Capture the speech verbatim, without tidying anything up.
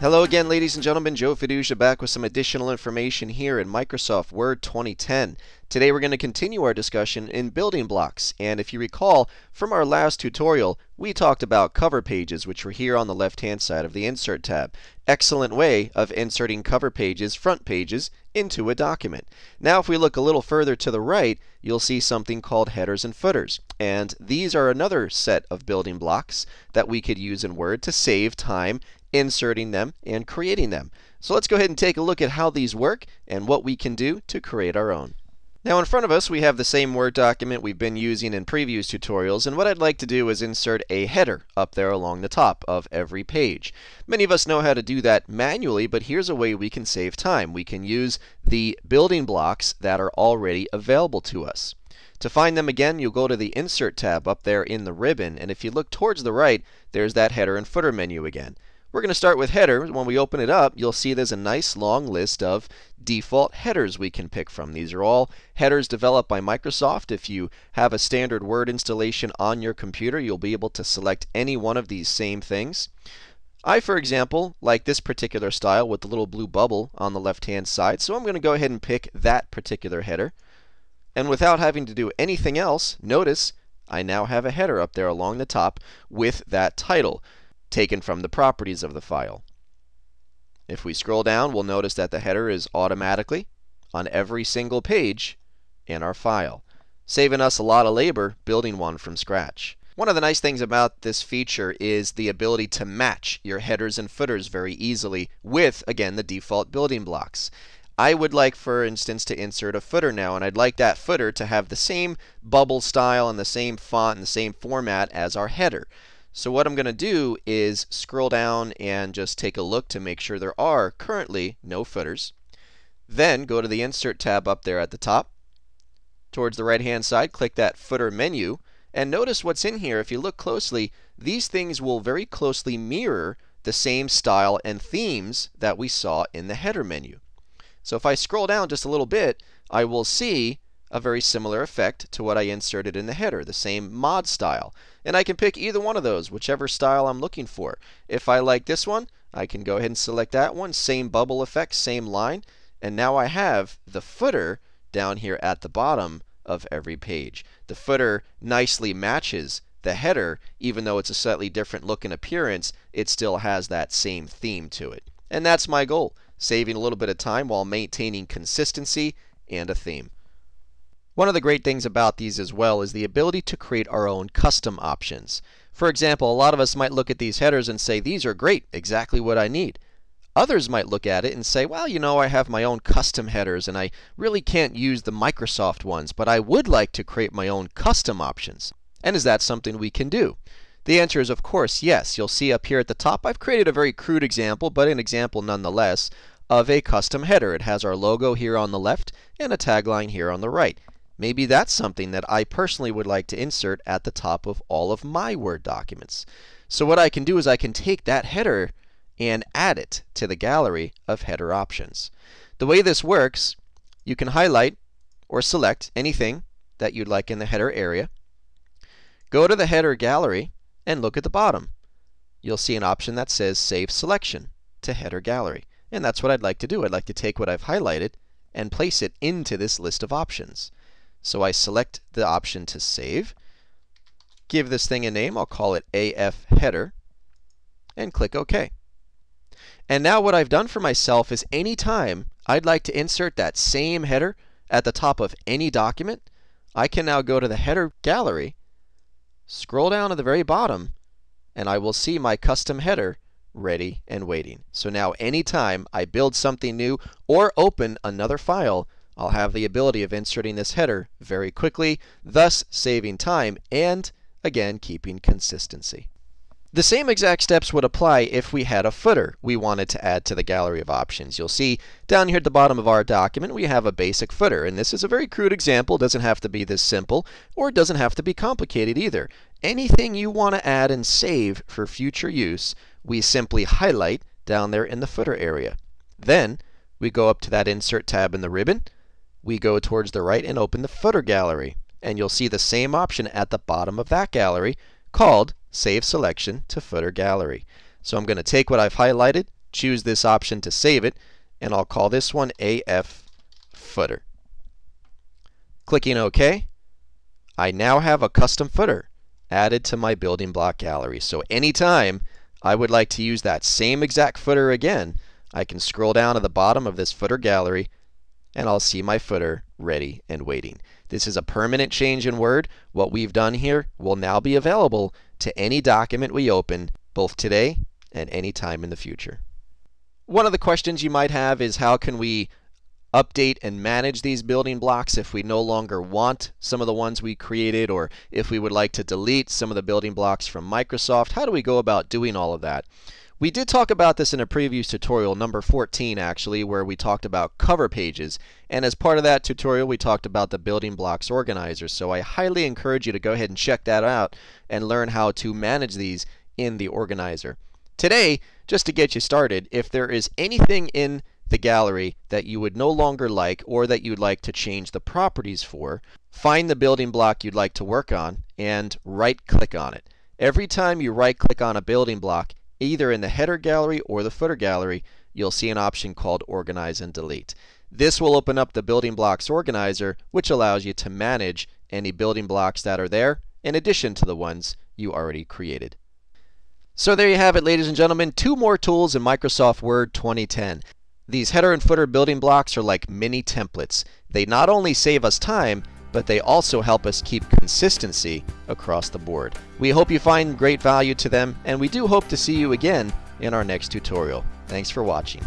Hello again, ladies and gentlemen, Joe Fiduccia back with some additional information here in Microsoft Word twenty ten. Today we're going to continue our discussion in building blocks, and if you recall from our last tutorial, we talked about cover pages, which were here on the left-hand side of the Insert tab. Excellent way of inserting cover pages, front pages, into a document. Now if we look a little further to the right, you'll see something called headers and footers, and these are another set of building blocks that we could use in Word to save time inserting them and creating them. So let's go ahead and take a look at how these work and what we can do to create our own. Now in front of us we have the same Word document we've been using in previous tutorials, and what I'd like to do is insert a header up there along the top of every page. Many of us know how to do that manually, but here's a way we can save time. We can use the building blocks that are already available to us. To find them again, you'll go to the Insert tab up there in the ribbon, and if you look towards the right, there's that header and footer menu again. We're going to start with headers. When we open it up, you'll see there's a nice long list of default headers we can pick from. These are all headers developed by Microsoft. If you have a standard Word installation on your computer, you'll be able to select any one of these same things. I, for example, like this particular style with the little blue bubble on the left-hand side, so I'm going to go ahead and pick that particular header. And without having to do anything else, notice I now have a header up there along the top with that title, taken from the properties of the file. If we scroll down, we'll notice that the header is automatically on every single page in our file, saving us a lot of labor building one from scratch. One of the nice things about this feature is the ability to match your headers and footers very easily with, again, the default building blocks. I would like, for instance, to insert a footer now, and I'd like that footer to have the same bubble style and the same font and the same format as our header. So what I'm going to do is scroll down and just take a look to make sure there are currently no footers. Then go to the Insert tab up there at the top. Towards the right-hand side, click that footer menu, and notice what's in here. If you look closely, these things will very closely mirror the same style and themes that we saw in the header menu. So if I scroll down just a little bit, I will see a very similar effect to what I inserted in the header, the same mod style. And I can pick either one of those, whichever style I'm looking for. If I like this one, I can go ahead and select that one, same bubble effect, same line, and now I have the footer down here at the bottom of every page. The footer nicely matches the header, even though it's a slightly different look and appearance, it still has that same theme to it. And that's my goal, saving a little bit of time while maintaining consistency and a theme. One of the great things about these as well is the ability to create our own custom options. For example, a lot of us might look at these headers and say, these are great, exactly what I need. Others might look at it and say, well, you know, I have my own custom headers and I really can't use the Microsoft ones, but I would like to create my own custom options. And is that something we can do? The answer is, of course, yes. You'll see up here at the top, I've created a very crude example, but an example nonetheless, of a custom header. It has our logo here on the left and a tagline here on the right. Maybe that's something that I personally would like to insert at the top of all of my Word documents. So what I can do is I can take that header and add it to the gallery of header options. The way this works, you can highlight or select anything that you'd like in the header area. Go to the header gallery and look at the bottom. You'll see an option that says Save Selection to Header Gallery. And that's what I'd like to do. I'd like to take what I've highlighted and place it into this list of options. So I select the option to save, give this thing a name, I'll call it A F Header, and click OK. And now what I've done for myself is any time I'd like to insert that same header at the top of any document, I can now go to the header gallery, scroll down to the very bottom, and I will see my custom header ready and waiting. So now anytime I build something new or open another file, I'll have the ability of inserting this header very quickly, thus saving time and, again, keeping consistency. The same exact steps would apply if we had a footer we wanted to add to the gallery of options. You'll see down here at the bottom of our document we have a basic footer, and this is a very crude example. It doesn't have to be this simple, or it doesn't have to be complicated either. Anything you want to add and save for future use, we simply highlight down there in the footer area. Then we go up to that Insert tab in the ribbon, we go towards the right and open the footer gallery, and you'll see the same option at the bottom of that gallery called Save Selection to Footer Gallery. So I'm going to take what I've highlighted, choose this option to save it, and I'll call this one A F Footer. Clicking OK, I now have a custom footer added to my building block gallery. So anytime I would like to use that same exact footer again, I can scroll down to the bottom of this footer gallery and I'll see my footer ready and waiting. This is a permanent change in Word. What we've done here will now be available to any document we open, both today and any time in the future. One of the questions you might have is, how can we update and manage these building blocks if we no longer want some of the ones we created, or if we would like to delete some of the building blocks from Microsoft? How do we go about doing all of that? We did talk about this in a previous tutorial, number fourteen actually, where we talked about cover pages. And as part of that tutorial, we talked about the building blocks organizer. So I highly encourage you to go ahead and check that out and learn how to manage these in the organizer. Today, just to get you started, if there is anything in the gallery that you would no longer like, or that you'd like to change the properties for, find the building block you'd like to work on and right-click on it. Every time you right-click on a building block, either in the header gallery or the footer gallery, you'll see an option called Organize and Delete. This will open up the building blocks organizer, which allows you to manage any building blocks that are there in addition to the ones you already created. So there you have it, ladies and gentlemen, two more tools in Microsoft Word twenty ten. These header and footer building blocks are like mini templates. They not only save us time, but they also help us keep consistency across the board. We hope you find great value to them, and we do hope to see you again in our next tutorial. Thanks for watching.